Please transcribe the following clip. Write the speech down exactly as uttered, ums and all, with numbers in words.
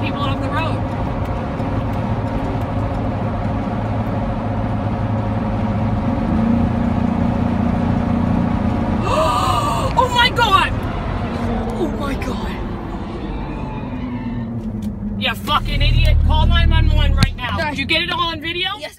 people off the road. You fucking idiot. Call nine one one right now. Did you get it all on video? Yes.